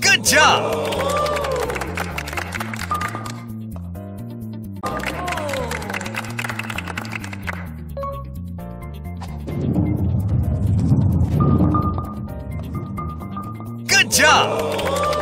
Good job! Good job!